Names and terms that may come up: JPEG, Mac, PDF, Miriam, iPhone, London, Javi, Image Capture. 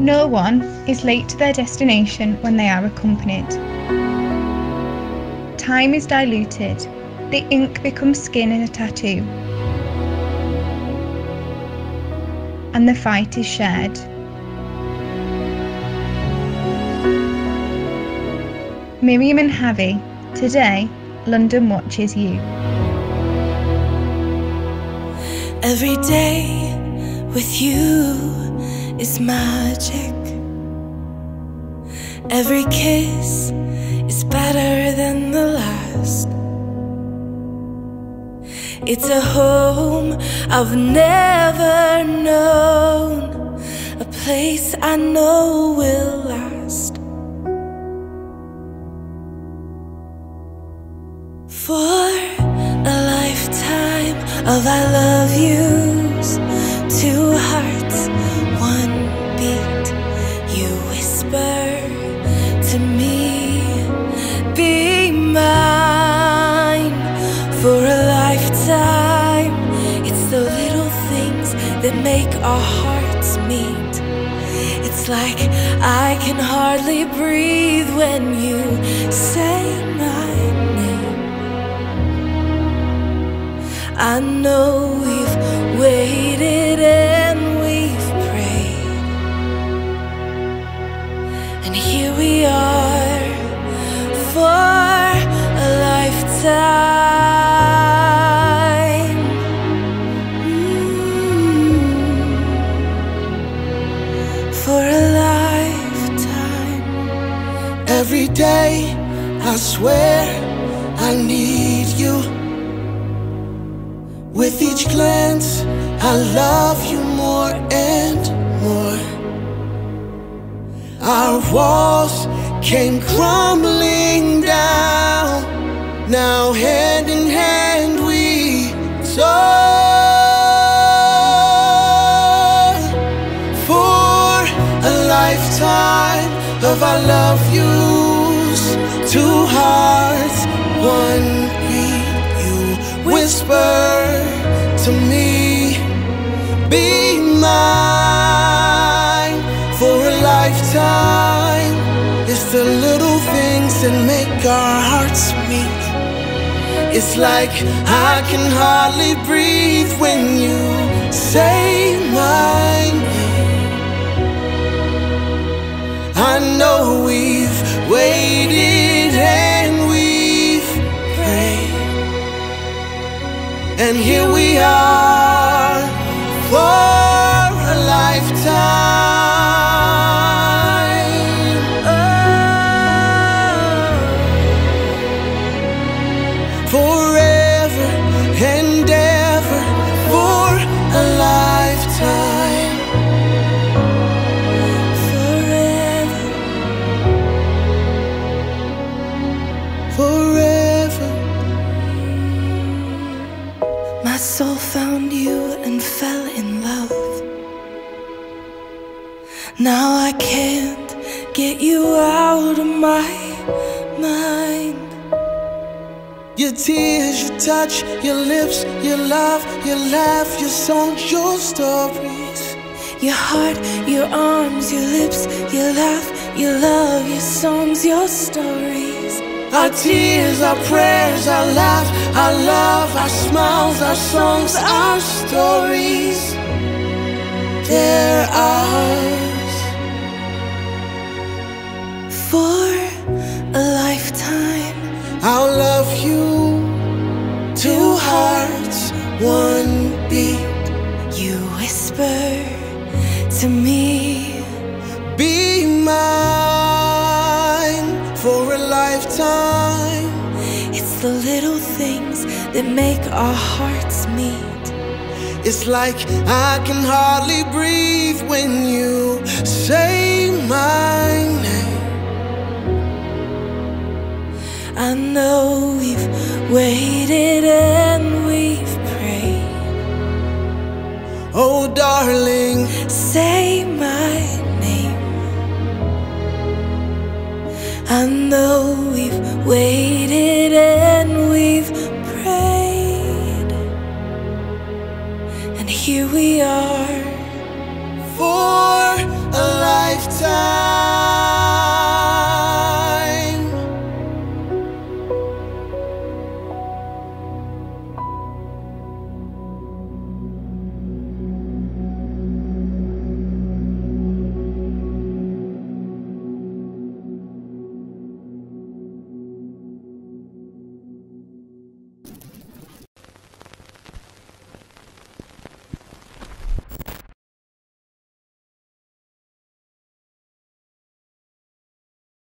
No one is late to their destination when they are accompanied. Time is diluted. The ink becomes skin in a tattoo. And the fight is shared. Miriam and Javi, today, London watches you. Every day with you is magic. Every kiss is better than the last. It's a home I've never known, a place I know will last for a lifetime of I love yous. Two hearts, one beat. You whisper to me, be mine for a lifetime. It's the little things that make our hearts meet. It's like I can hardly breathe when you say my name. I know we've waited and we've prayed, and here we are for a lifetime. For a lifetime. Every day I swear I need you. With each glance, I love you more and more. Our walls came crumbling down. Now hand in hand we soar. For a lifetime of I love yous. Two hearts, one beat. You whisper to me, be mine for a lifetime. It's the little things that make our hearts meet. It's like I can hardly breathe when you say my name. I know we've waited and we've prayed, and here we are for a lifetime. Oh. Forever and ever for a lifetime. Forever. Forever. My soul found you and fell in love. Now I can't get you out of my mind. Your tears, your touch, your lips, your love, your laugh, your songs, your stories. Your heart, your arms, your lips, your laugh, your love, your songs, your stories. Our tears, our prayers, our laugh, our love, our smiles, our songs, our stories. They're ours. For a lifetime, I'll love you. Two hearts, one beat. You whisper to me, be mine for a lifetime. It's the little things that make our hearts meet. It's like I can hardly breathe when you say my name. I know we've waited and we've prayed. Oh darling, say my name. I know we've waited and we've prayed. Here we are.